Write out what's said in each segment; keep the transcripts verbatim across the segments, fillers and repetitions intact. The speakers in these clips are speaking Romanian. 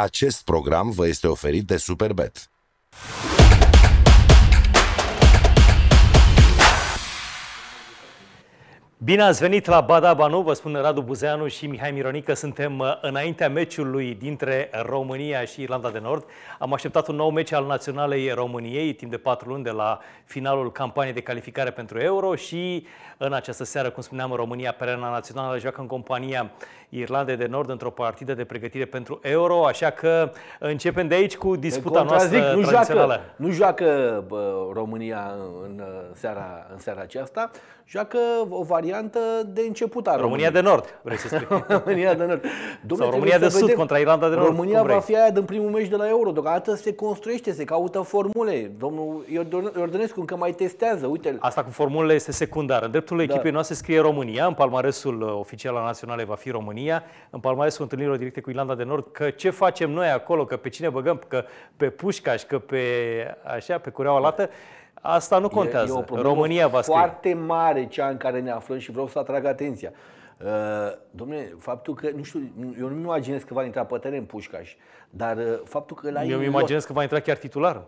Acest program vă este oferit de Superbet. Bine ați venit la Ba da, ba nu, vă spun Radu Buzăianu și Mihai Mironică. Suntem înaintea meciului dintre România și Irlanda de Nord. Am așteptat un nou meci al Naționalei României, timp de patru luni de la finalul campaniei de calificare pentru Euro și în această seară, cum spuneam, România pe arena națională joacă în compania Irlandei de Nord într-o partidă de pregătire pentru Euro, așa că începem de aici cu disputa noastră tradițională. Nu joacă România în seara, în seara aceasta, joacă o variantă de început a România României. România de Nord, vrei să spui. România de Nord. Dom'le, România de Sud contra Irlanda de Nord. România va fi aia din primul meci de la Euro. Deocamdată se construiește, se caută formule. Domnul Iordănescu încă mai testează. Uite-l. Asta cu formulele este secundară. În dreptul da. echipei noastre scrie România. În palmaresul oficial al naționalei va fi România. În palmaresul întâlnirilor directe cu Irlanda de Nord. Că ce facem noi acolo, că pe cine băgăm, că pe Pușcaș, că pe așa, pe cureaua lată. Asta nu contează. E, e România va scrie. Foarte mare cea în care ne aflăm și vreau să atrag atenția. Uh, Dom'le, faptul că, nu știu, eu nu-mi imaginez că va intra pe teren Pușcaș, dar uh, faptul că l-ai Eu îmi imaginez că va intra chiar titular.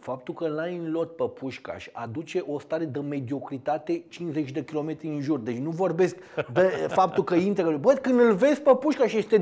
Faptul că l-ai în lot pe Pușcaș aduce o stare de mediocritate cincizeci de kilometri în jur. Deci nu vorbesc de faptul că intră. Bă, când îl vezi pe Pușcaș este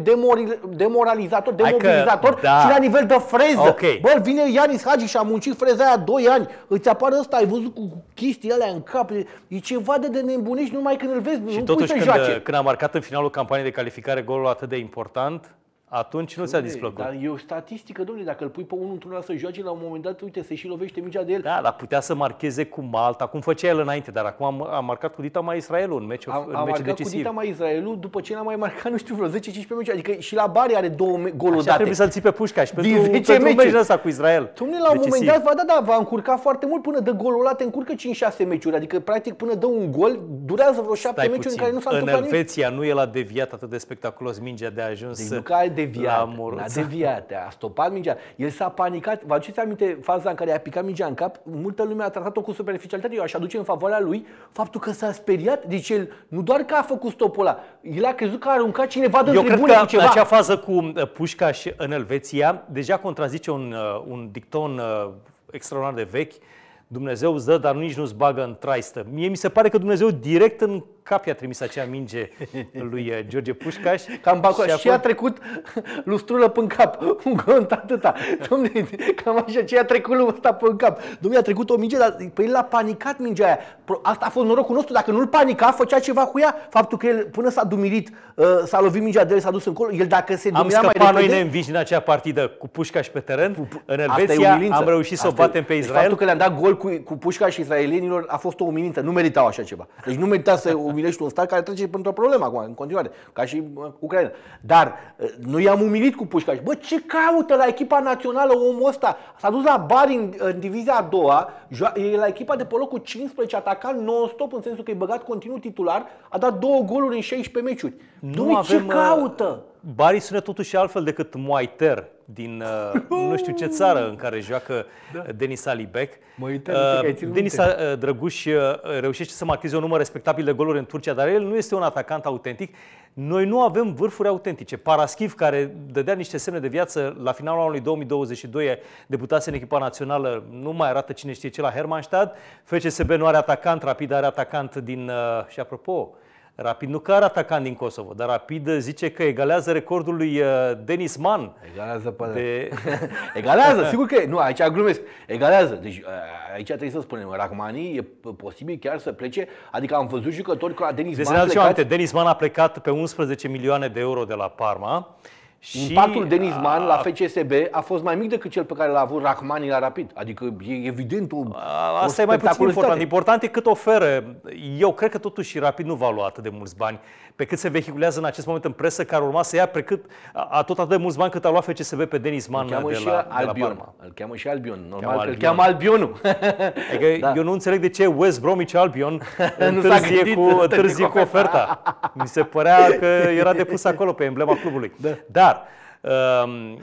demoralizator, demobilizator că, da. și la nivel de freză. Okay. Bă, vine Ianis Hagi și a muncit freza aia doi ani. Îți apare ăsta, ai văzut cu chestii alea în cap. E ceva de, de nebunești numai când îl vezi. Și nu totuși când, joace. când a marcat în finalul campaniei de calificare golul atât de important, atunci nu s-a displăcut. Dar e o statistică, domnule, dacă îl pui pe unul într-una să joace, la un moment dat, uite, se și lovește mingea de el. Da, dar putea să marcheze cu Malta, cum făcea el înainte, dar acum a, a marcat cu dita mai Israelul în meci, a, a în meci decisiv. A marcat cu dita mai Israelul după ce n-a mai marcat, nu știu, vreo zece cincisprezece meci, adică și la Bari are două goluri date. Trebuie să-l ții pe Pușcaș și pentru, pentru meciul ăsta cu Israel. Domnule, la un moment dat, va da, da, va încurca foarte mult până dă golul ăla, te încurcă cinci șase meciuri, adică practic până dă un gol, durează vreo șapte meciuri în care nu s-a întâmplat nimic. În Elveția nu el a deviat atât de spectaculos mingea de a ajuns. Deviat, a deviat, a stopat mingea. El s-a panicat. Vă aduceți aminte faza în care i-a picat mingea în cap? Multă lume a tratat-o cu superficialitate. Eu aș aduce în favoarea lui faptul că s-a speriat. Deci el nu doar că a făcut stopul ăla, el a crezut că a aruncat cineva de tribune. Eu cred că în acea fază cu Pușcaș în Elveția deja contrazice un, un dicton extraordinar de vechi. Dumnezeu îți dă, dar nici nu-ți bagă în traistă. Mie mi se pare că Dumnezeu direct în cap i-a trimis acea minge lui George Pușcaș. Cam bacul, și, și a trecut lustrulă până cap. Un gând atâta. Dom'le, cam așa, ce a trecut lui ăsta până cap. Dom'le, a trecut o minge, dar pe el l-a panicat mingea aia. Asta a fost norocul nostru. Dacă nu-l panica, făcea ceva cu ea. Faptul că el până s-a dumilit, s-a lovit mingea de el, s-a dus încolo. El dacă se dumila mai repede... Am scăpat noi neînvinși din acea partidă cu Pușcaș pe teren. În Elveția am reușit să o batem pe Israel. Faptul că le-am dat gol cu, cu Pușcaș și israelienilor a fost o umilință. Nu meritau așa ceva. Deci nu merita să umilești un stat care trece pentru o problemă acum, în continuare, ca și Ucraina. Dar noi i-am umilit cu Pușcaș. Bă, ce caută la echipa națională omul ăsta? S-a dus la Bari în, în divizia a doua, e la echipa de pe locul cincisprezece, atacat non-stop, în sensul că e băgat continuu titular, a dat două goluri în șaisprezece meciuri. Nu avem, ce caută? Bari sună totuși altfel decât Moiter din uh, nu știu ce țară în care joacă da. Denis Alibek. Uh, Denis uh, Drăguș uh, reușește să marcheze un număr respectabil de goluri în Turcia, dar el nu este un atacant autentic. Noi nu avem vârfuri autentice. Paraschiv, care dădea niște semne de viață la finalul anului două mii douăzeci și doi, debutase în echipa națională, nu mai arată cine știe ce la Hermannstadt. F C S B nu are atacant, Rapid are atacant din... Uh, și apropo... Rapid nu că are atacant din Kosovo, dar Rapid zice că egalează recordul lui Denis Man. Egalează, până. De... egalează, sigur că e. Nu, aici glumesc. Egalează. Deci aici trebuie să spunem, Rahmani e posibil chiar să plece. Adică am văzut jucători ca Denis deci, Man plecat... Denis Man a plecat pe unsprezece milioane de euro de la Parma. Impactul Denis Man a... la F C S B a fost mai mic decât cel pe care l-a avut Rahmani la Rapid. Adică e evident o, Asta o e mai puțin important. Important e cât oferă. Eu cred că totuși Rapid nu va lua atât de mulți bani pe cât se vehiculează în acest moment în presă, care urma să ia pe cât, a, tot atât de mulți bani cât a luat F C S B pe Denis Man de la, de la Parma. Îl cheamă și Albion. Normal, îl cheamă Albionul. Adică da. Eu nu înțeleg de ce West Bromwich Albion întârzie cu, târzie cu oferta. Mi se părea că era depus acolo pe emblema clubului. Da. Dar Um,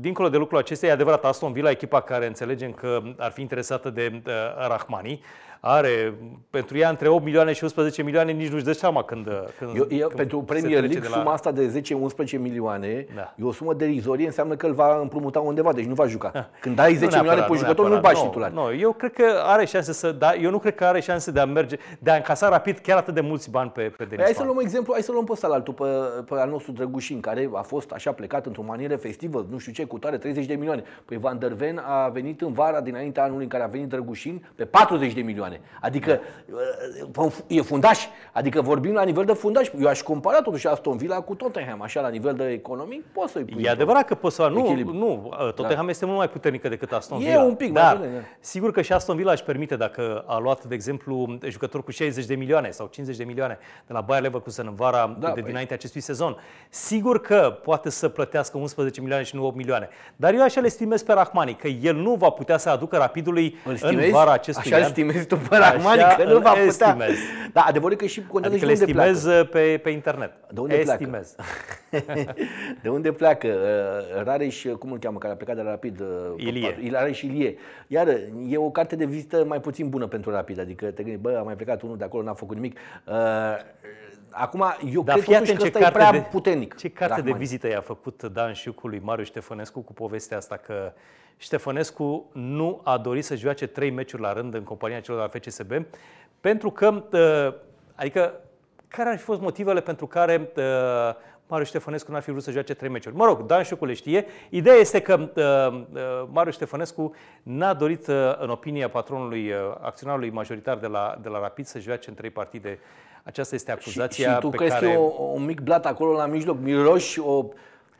dincolo de lucrul acesta, e adevărat, Aston Villa, echipa care înțelegem că ar fi interesată de uh, Rahmani, are pentru ea între opt milioane și unsprezece milioane, nici nu-și dă seama când, când, eu, eu, când pentru Premier League, la... suma asta de zece unsprezece milioane, da, e o sumă derizorie, înseamnă că îl va împrumuta undeva, deci nu va juca. Când ai zece milioane pe jucător, nu-l bagi titular. Nu, eu cred că are șanse să, da, eu nu cred că are șanse de a merge, de a încasa Rapid chiar atât de mulți bani pe, pe Denis. Hai să luăm exemplu, hai să luăm pe salaltul, pe, pe al nostru Drăgușin, care a fost așa plecat într-o manieră festivă, nu știu ce, cu tare, treizeci de milioane. Păi Van der Ven a venit în vara dinaintea anului în care a venit Drăgușin pe patruzeci de milioane. Adică e fundaș, adică vorbim la nivel de fundaș. Eu aș compara totuși Aston Villa cu Tottenham, așa la nivel de economic, poți să-i pui. E adevărat că poți să nu, echilibru. Nu, Tottenham, da, este mult mai puternică decât Aston Villa. E un pic, da, mai bine. Sigur că și Aston Villa își permite, dacă a luat de exemplu jucători cu șaizeci de milioane sau cincizeci de milioane de la Bayer Leverkusen în vara, da, de dinaintea acestui sezon, sigur că poate să plătească unsprezece milioane și nu opt milioane. Dar eu așa le stimez pe Rahmani, că el nu va putea să aducă Rapidului în vara acestui an. Așa stimezi tu pe Rahmani, că nu va putea. Stimez. Da, adevărul că și contează, adică și le stimez pe, pe internet. De unde estimez. Pleacă? De unde pleacă? Rareș, cum îl cheamă, care a plecat de la Rapid? Ilie. Rareș Ilie. Iar e o carte de vizită mai puțin bună pentru Rapid, adică te gândi, bă, a mai plecat unul de acolo, n-a făcut nimic. Acum, eu da, cred totuși că ăsta e prea de, puternic. Ce carte Rahmani de vizită i-a făcut Dan Șiucu lui Mariu Ștefănescu cu povestea asta că Ștefănescu nu a dorit să joace trei meciuri la rând în compania celor de la F C S B, pentru că, adică, care ar fi fost motivele pentru care Mariu Ștefănescu n-ar fi vrut să joace trei meciuri? Mă rog, Dan Șiucu le știe. Ideea este că Mariu Ștefănescu n-a dorit, în opinia patronului, acționarului majoritar de la, de la Rapid, să joace în trei partide. Aceasta este acuzația și, și tu pe crezi care... o, un mic blat acolo la mijloc, miroși o...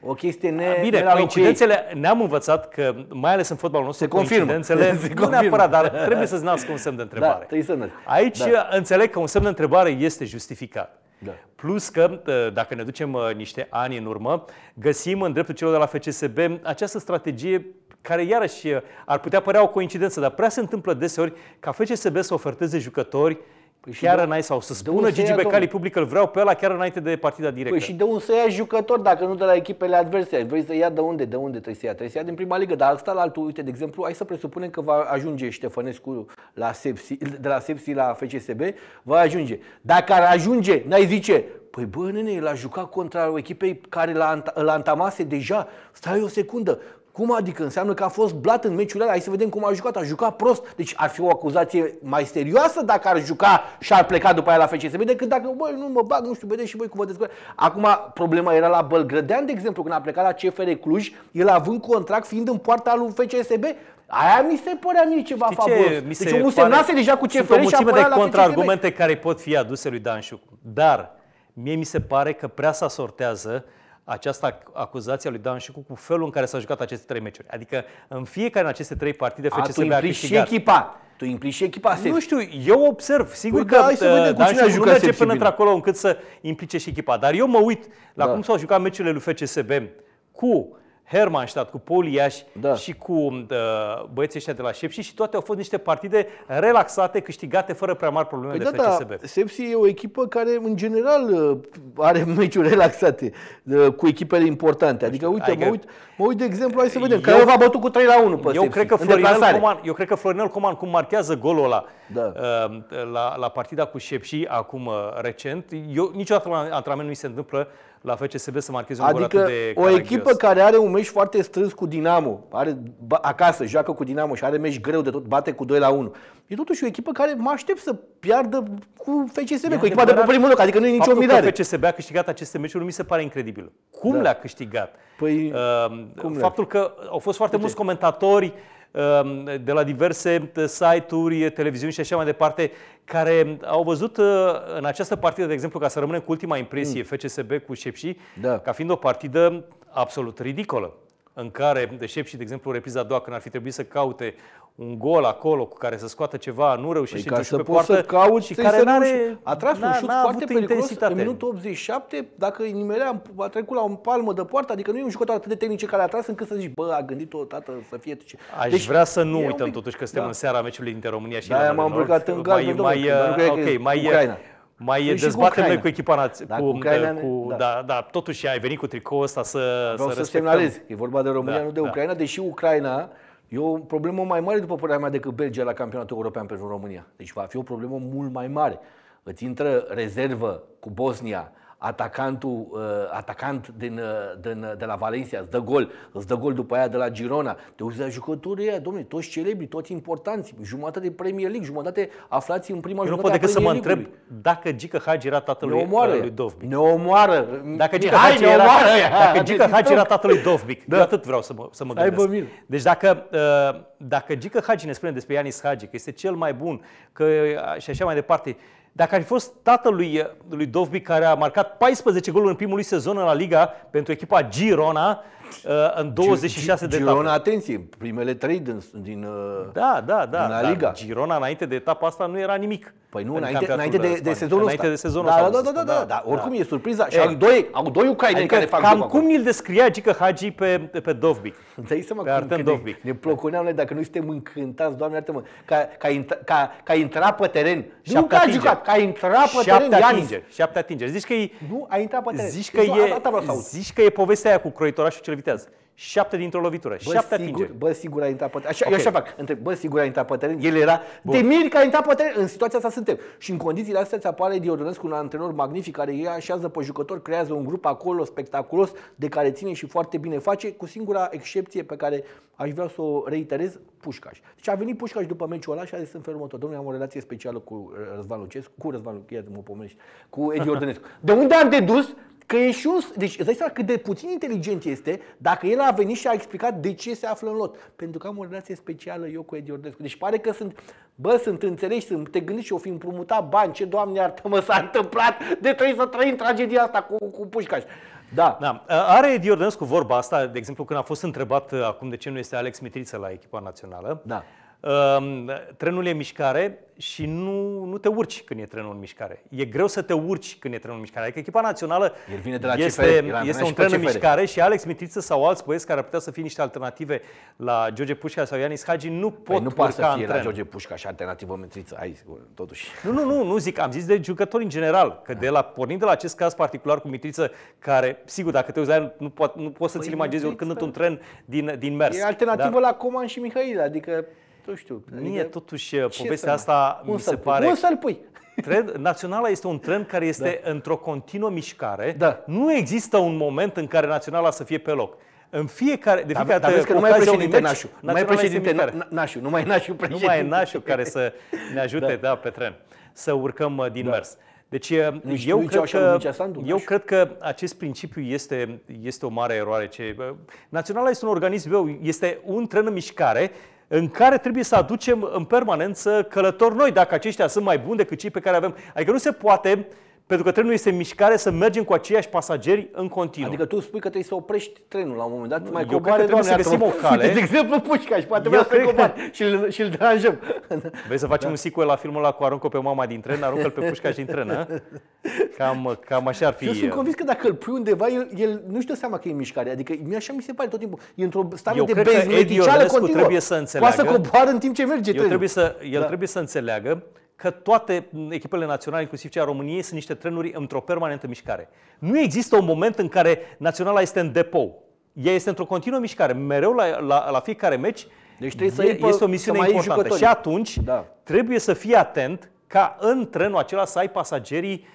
O chestie ne... Bine, coincidențele, ne-am învățat că, mai ales în fotbalul nostru, se coincidențele, confirmă. Se confirmă. Nu neapărat, dar trebuie să-ți nască un semn de întrebare. Da, să aici, da, înțeleg că un semn de întrebare este justificat. Da. Plus că, dacă ne ducem niște ani în urmă, găsim în dreptul celor de la F C S B această strategie care iarăși ar putea părea o coincidență, dar prea se întâmplă deseori ca F C S B să oferteze jucători păi chiar înainte, sau să spună Gigi Becali public, îl vreau pe ăla chiar înainte de partida directă. Păi și de unde să ia jucători dacă nu de la echipele adverse? Vrei să ia de unde? De unde trebuie să ia? Trebuie să ia din prima ligă, dar asta la altul, uite, de exemplu, hai să presupunem că va ajunge Ștefănescu la Sepsi, de la Sepsi la F C S B, va ajunge. Dacă ar ajunge, n-ai zice, păi bă, nene, el a jucat contra echipei care îl antamase deja, stai o secundă. Cum adică? Înseamnă că a fost blat în meciul ăla. Hai să vedem cum a jucat. A jucat prost. Deci ar fi o acuzație mai serioasă dacă ar juca și ar pleca după aia la F C S B decât dacă, băi, nu mă bag, nu știu, vedeți și voi cum vă descurcați. Acum, problema era la Bălgrădean, de exemplu, când a plecat la C F R Cluj, el având contract fiind în poarta lui F C S B. Aia mi se părea mie ceva fabulos. Mi se deci omul semnase deja cu C F R și a de contraargumente care pot fi aduse lui Dan Șiucu. Dar mie mi se pare că prea se asortează această acuzație a lui Dan Șiucu cu felul în care s-au jucat aceste trei meciuri. Adică în fiecare din aceste trei partide F C S B a, a câștigat. Și echipa. Tu implici echipa. Nu știu, eu observ. Sigur păi că da, să Dan Șiucu nu merge până într-acolo încât să implice și echipa. Dar eu mă uit la da. cum s-au jucat meciurile lui F C S B cu Hermannstadt, cu Paul Iași da. și cu uh, băieții ăștia de la Sepsi și toate au fost niște partide relaxate, câștigate, fără prea mari probleme păi de da, F C S B. Da, Sepsi e o echipă care, în general, are meciuri relaxate cu echipele importante. Adică, uite, adică, mă, uit, mă uit, de exemplu, hai să vedem, eu, că va bătut cu trei la unu pe eu Sepsi, cred că Florinel Coman, eu cred că Florinel Coman, cum marchează golul ăla da. uh, la, la partida cu Sepsi, acum uh, recent, eu, niciodată la antrenament nu mi se întâmplă la F C S B să marcheze un adică gol atât de caragios. O echipă care are un meci foarte strâns cu Dinamo, are acasă, joacă cu Dinamo și are meci greu de tot, bate cu doi la unu. E totuși o echipă care mă aștept să piardă cu F C S B, cu echipa de pe primul loc, adică nu e nicio mirare. Faptul că F C S B a câștigat aceste meciuri mi se pare incredibil. Cum da. le-a câștigat? Păi, uh, cum faptul că au fost foarte Uite. mulți comentatori de la diverse site-uri, televiziuni și așa mai departe, care au văzut în această partidă, de exemplu, ca să rămânem cu ultima impresie, mm. F C S B cu Sepsi, da. ca fiind o partidă absolut ridicolă, în care Sepsi, de exemplu, repriza a doua, când ar fi trebuit să caute un gol acolo cu care să scoată ceva, nu reușește păi și pe poartă cauți, și care n-are, a tras un șut foarte periculos în minutul optzeci și șapte, dacă nimerea a trecut la un palmă de poartă, adică nu e un jucător atât de tehnic care a tras încât să zici, bă, a gândit o dată să fie ce. Aș deci, vrea să nu uităm pic, totuși că suntem da. în seara meciului dintre România și da, Irlanda de Nord. Da, m-am blocat în gard, mai mai mai Ucraina. Mai păi dezbatem noi cu echipa națională. Da, cu, da. Da, da, totuși ai venit cu tricoul ăsta să Vreau să, să semnalez. E vorba de România, da, nu de Ucraina, da. deși Ucraina E o problemă mai mare, după părerea mea, decât Belgia la campionatul european pentru România. Deci va fi o problemă mult mai mare. Îți intră rezervă cu Bosnia, atacantul, uh, atacant din, uh, din, de la Valencia, îți dă gol, îți dă gol după aia de la Girona. Te uiți la jucătorii aia, domnule, toți celebri, toți importanți, jumătate de Premier League, jumătate aflați în prima jumătate a Premier League-ului. Nu pot decât să mă întreb dacă Gică Hagi era tatălui lui Dovbyk. Ne omoară! Dacă Gică Hagi era, era tatălui Dovbyk, da. Eu atât vreau să mă, să mă gândesc. Bă, deci dacă, dacă Gică Hagi ne spune despre Ianis Hagi, că este cel mai bun, că și așa mai departe, dacă ar fi fost tatălui lui Dovbyk, care a marcat paisprezece goluri în primul lui sezon în La Liga pentru echipa Girona în douăzeci și șase de etape. Girona, atenție, primele trei din, din, da, da, da, din La Liga. Girona înainte de etapa asta nu era nimic. Păi nu, în înainte, înainte, de, de sezonul înainte de sezonul ăsta. Da, da, da, da, da, da, da. Oricum da. E surpriza. Și au doi, au doi ucraineni adică care fac cam cum îl descria Gică Hagi pe, pe Dovbyk. Îți dai mă cum Dovbyk. Ne, ne ploconeam noi dacă noi suntem încântați, Doamne iartă-mă, ca, ca, ca, ca intra pe teren. Nu că a jucat, că a intrat pe teren Ianis. Șapte atingeri. Zici că e... Nu, a intrat pe teren. Zici că e, zici că e povestea aia cu croitorașul cel viteaz. șapte dintr-o lovitură, șapte atingeri. Bă, sigur a intrat pe teren. Așa, okay. Eu așa fac. Întreb, bă, sigur a intrat pe teren. El era... Bun. Te miri că a intrat pe teren. În situația asta suntem. Și în condițiile astea îți apare Iordănescu, un antrenor magnific, care îi așează pe jucători, creează un grup acolo spectaculos, de care ține și foarte bine face, cu singura excepție pe care aș vrea să o reiterez, Pușcaș. Deci a venit Pușcaș după meciul ăla și a zis în felul următor: domnule, am o relație specială cu Răzvan Lucescu, cu Răzvan Lucescu, mă pomenești, cu Edi Iordănescu. De unde am dedus că e și un... Deci îți dai seama cât de puțin inteligent este dacă el a venit și a explicat de ce se află în lot. Pentru că am o relație specială eu cu Edi Iordănescu. Deci pare că sunt, bă, sunt înțelegi, sunt, te gândești și o fi împrumutat bani. Ce, Doamne iartă-mă, s-a întâmplat de trebuie să trăim tragedia asta cu, cu Pușcaș. Da. Da. Are Edi Iordănescu vorba asta, de exemplu, când a fost întrebat acum de ce nu este Alex Mitriță la echipa națională. Da. Trenul e în mișcare și nu, nu te urci când e trenul în mișcare. E greu să te urci când e trenul în mișcare. Adică echipa națională El vine de la este, C F R, este un tren în mișcare și Alex Mitriță sau alți băieți care ar putea să fie niște alternative la George Pușcaș sau Ianis Hagi nu pot păi nu urca să fie în la George Pușcaș și alternativă Mitriță. Ai, totuși. Nu, nu, nu, nu zic. Am zis de jucători în general. Că de la, pornind de la acest caz particular cu Mitriță, care, sigur, dacă te uiți la nu poți nu po să păi ți-l imaginezi oricând într-un tren din, din mers. E alternativă da? La Coman și Mihail, adică nu știu. Mie, totuși, povestea asta mi se pare... Nu să-l pui! Trend, naționala este un trend care este da. într-o continuă mișcare. Da. Nu există un moment în care naționala să fie pe loc. În fiecare... De fiecare dar vezi că nu mai e președinte Nașu. Nu mai e președinte Nașu. Nu mai e Nașu președinte. Nu mai e Nașu care să ne ajute da. Da, pe tren. Să urcăm din da. mers. Deci nici eu, cred că, Sandu, eu cred că acest principiu este, este o mare eroare. Ce, naționala este un organism, este un tren în mișcare în care trebuie să aducem în permanență călători noi, dacă aceștia sunt mai buni decât cei pe care avem. Adică nu se poate, pentru că trenul este în mișcare, să mergem cu aceiași pasageri în continuu. Adică tu spui că trebuie să oprești trenul la un moment dat, mai coboare, trebuie doamne, să găsim o cale. Uite, de exemplu, Pușcaș, poate vrea să coboare și îl deranjăm. Vrei să facem da. un sequel la filmul ăla cu Aruncă pe mama din tren, aruncă-l pe Pușcaș din tren, cam, cam așa ar fi. Eu sunt convins că dacă îl pui undeva, el, el nu-și dă seama că e în mișcare. Adică așa mi se pare tot timpul. E într-o stare de bezmedicială continuă. Trebuie să înțeleagă. Poate să coboare în timp ce merge trenul. El trebuie să înțeleagă că toate echipele naționale, inclusiv cea a României, sunt niște trenuri într-o permanentă mișcare. Nu există un moment în care naționala este în depou. Ea este într-o continuă mișcare. Mereu la, la, la fiecare meci deci trebuie e, să este o misiune să importantă. Și atunci da. trebuie să fii atent ca în trenul acela să ai pasagerii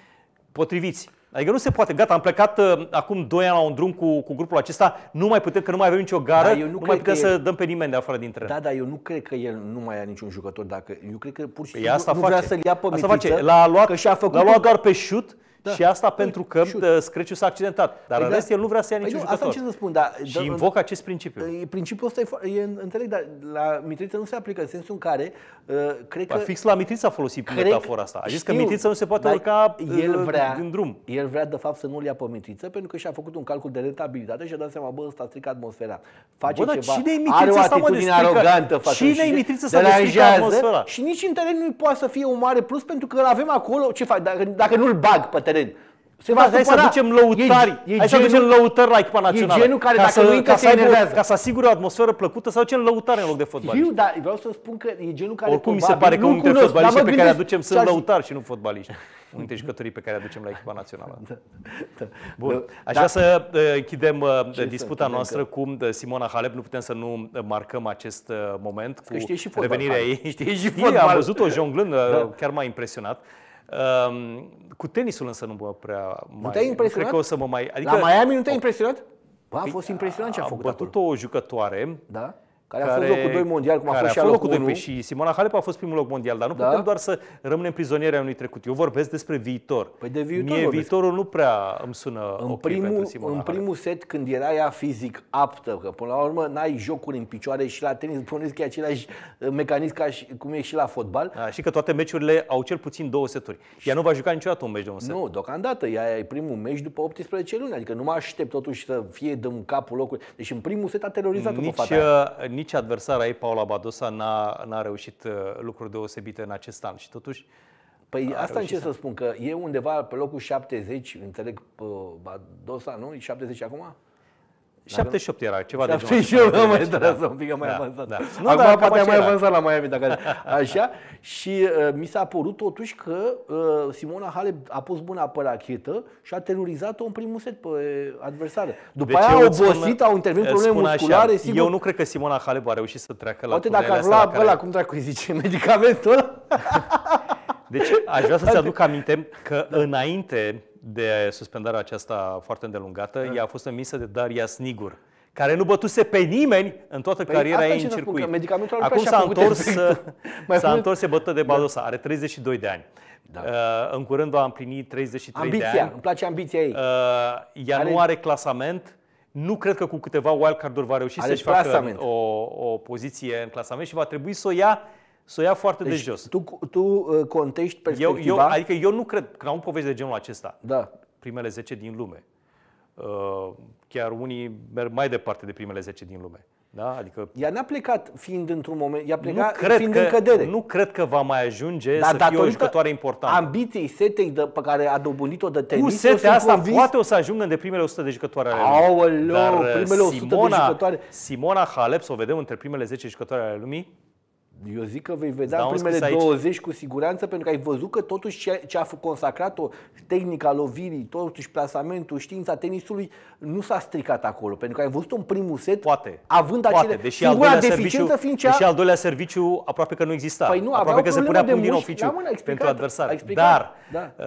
potriviți. Adică nu se poate. Gata, am plecat uh, acum doi ani la un drum cu, cu grupul acesta, nu mai putem, că nu mai avem nicio gară, da, nu, nu mai putem să el... dăm pe nimeni de afară din tren. Da, da, eu nu cred că el nu mai are niciun jucător. Dacă... Eu cred că pur și simplu nu, nu vrea să-l ia pe Mitriță, l-a luat, că și-a făcut... L-a luat doar pe șut. Da. Și asta păi, pentru că șut. Screciul s-a accidentat. Dar păi în rest da. el nu vrea să ia păi niciun nu, jucător. Asta ce să spun, da, și invoc acest principiu. Principiul ăsta e, înțeleg, dar la Mitriță nu se aplică în sensul în care... Uh, cred că, fix la Mitriță a folosit metafora asta. A zis știu, că Mitriță nu se poate urca el vrea, în drum. El vrea, de fapt, să nu-l ia pe Mitriță, pentru că și-a făcut un calcul de rentabilitate și a dat seama, bă, ăsta strică atmosfera. Face bă, ceva, are o atitudine arogantă față de Mitriță, să strică atmosfera. Și nici în teren nu poate să fie un mare plus, pentru că îl avem acolo. Ce faci? Dacă nu-l bag pe teren, se va da, să ducem lăutari. E, e hai genul, să ducem lăutari la echipa națională. E genul care, dacă nu intră, se enervează. Ca să asigure o atmosferă plăcută, să ducem lăutari în loc de fotbaliști. Știu, dar vreau să spun că e genul care... Oricum mi se pare că unul dintre fotbaliștii pe care aducem sunt lăutari și nu fotbaliști. multe jucătorii pe care aducem la echipa națională. Da, da. Bun. Aș vrea să închidem disputa noastră cu Simona Halep. Nu putem să nu marcăm acest moment cu revenirea ei. Știi și fotbal. Am văzut-o jonglând, chiar m-a impresionat. Cu tenisul însă nu mă prea mai... te-ai impresionat? Cred că o să mă mai... Adică... La Miami nu te-ai impresionat? Bă, a fost impresionant ce a făcut acolo. A bătut o jucătoare... Da? Care a fost locul doi mondial, cum a fost și locul doi. Și Simona Halep a fost primul loc mondial, dar nu da? putem doar să rămânem prizonieri a unui trecut. Eu vorbesc despre viitor. Păi de viitor. Mie viitorul nu prea îmi sună în ok primul, pentru Simona Halep. În primul set, când era ea fizic aptă, că până la urmă n-ai jocuri în picioare și la tenis, puneți că e același mecanism ca și cum e și la fotbal. A, și că toate meciurile au cel puțin două seturi. Ea nu va juca niciodată un meci de un set. Nu, deocamdată. Ea e primul meci după optsprezece luni. Adică nu mă aștept totuși să fie de un capul locului. Deci în primul set a terorizat-o pe fata. Nici adversara ei, Paula Badosa, n-a reușit lucruri deosebite în acest an și totuși... Păi asta încerc să spun, că e undeva pe locul șaptezeci, înțeleg, Badosa, nu? E șaptezeci acum? șaptezeci și opt era, ceva de genul. șaptezeci și opt, mă interesează un pic, am mai avansat. Nu, dar poate am mai avansat la Miami, dacă așa. Și mi s-a părut totuși că Simona Halep a pus bună pe rachetă și a terorizat-o în primul set pe adversară. După aia a obosit, au intervenit probleme musculare, sigur. Eu nu cred că Simona Halep a reușit să treacă la tunelele astea. Poate dacă ar lua ăla, cum dracu-i zice, medicamentul ăla. Deci aș vrea să-ți aduc aminte că înainte de suspendarea aceasta foarte îndelungată, da. Ea a fost emisă de Daria Snigur, care nu bătuse pe nimeni în toată păi cariera ei în circuit. Acum s-a întors, întors, se bătă de Badosa, da. Are treizeci și doi de ani. Da. Uh, în curând va împlini treizeci și trei ambiția. de ani. Îmi place ambiția ei. Uh, ea are... nu are clasament. Nu cred că cu câteva wildcard-uri va reuși să-și facă o, o poziție în clasament și va trebui să o ia Să o ia foarte deci de jos. Tu, tu contești perspectiva... Eu, eu, adică eu nu cred, când am povești de genul acesta, da. primele zece din lume, chiar unii merg mai departe de primele zece din lume. Da? Adică... Ea n-a plecat fiind într-un moment, ea pleca fiind că, în cădere. Nu cred că va mai ajunge Dar să fie o jucătoare importantă. Ambiției setei de, pe care a dobândit-o de tenis... Cu setea asta convins... poate o să ajungă între primele o sută de jucătoare ale lumii. Aoleu, Dar primele o sută Simona, de jucătoare... Simona Halep, să o vedem între primele zece jucătoare ale lumii. Eu zic că vei vedea în primele douăzeci cu siguranță, pentru că ai văzut că totuși ce a consacrat-o, tehnica lovirii, totuși plasamentul, știința tenisului, nu s-a stricat acolo. Pentru că ai văzut-o în primul set, poate, având poate. acele... Deși al, doilea serviciu, fiind cea... deși al doilea serviciu aproape că nu exista. Păi nu, aproape că se punea punct din oficiu pentru adversari. Dar da. uh,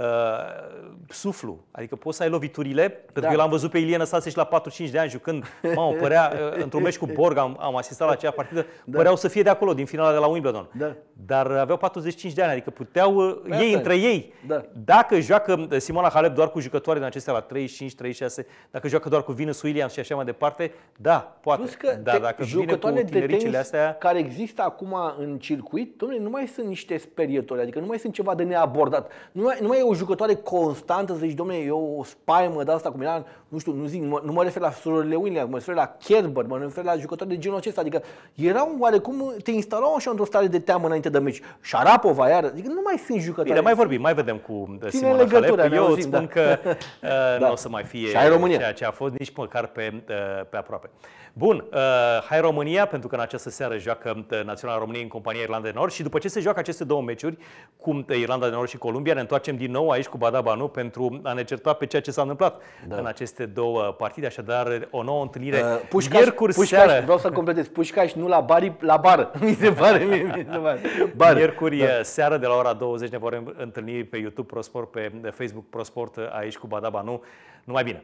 suflu, adică poți să ai loviturile, da. pentru că eu l-am văzut pe Ilie Năstase și la patruzeci și cinci de ani jucând, mamă, părea, într-un meci cu Borg, am, am asistat la acea partidă, da. păreau să fie de acolo, din finala la Wimbledon. Da. Dar aveau patruzeci și cinci de ani, adică puteau Pe ei între ei. Da. Dacă joacă Simona Halep doar cu jucătoare din acestea la treizeci și cinci, treizeci și șase, dacă joacă doar cu Venus Williams și așa mai departe, da, poate. Plus că da, dacă vine cu tinericile astea care există acum în circuit, domnule, nu mai sunt niște sperietori, adică nu mai sunt ceva de neabordat. Nu mai, nu mai e o jucătoare constantă, să zici, domnule, eu o spaimă de asta cum era, nu știu, nu zic, nu mă refer la surorile Williams, mă refer la Kerber, mă refer la jucători de genul acesta, adică erau oarecum te instalau și într-o stare de teamă înainte de meci. Șarapova, iar, adică nu mai sunt jucători. Bine, mai vorbim, mai vedem cu Simona Halep. Eu îți spun da. că uh, da. nu o să mai fie ceea ce a fost, nici măcar pe, uh, pe aproape. Bun, uh, hai România, pentru că în această seară joacă Naționala României în compania Irlandei de Nord și după ce se joacă aceste două meciuri, cu Irlanda de Nord și Columbia, ne întoarcem din nou aici cu Ba da, ba nu, pentru a ne certa pe ceea ce s-a întâmplat da. în aceste două partide. Așadar, o nouă întâlnire. Uh, Pușcaș, miercuri Pușcaș, seară. Vreau să completez. Pușcaș, nu la Bari, la bară. Mi se pare, mi se pare. Bar. Miercuri da. seară de la ora douăzeci ne vom întâlni pe YouTube ProSport, pe Facebook ProSport, aici cu Ba da, ba nu. Numai bine!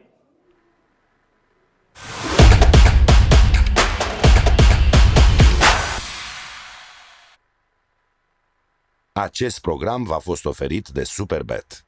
Acest program v-a fost oferit de Superbet.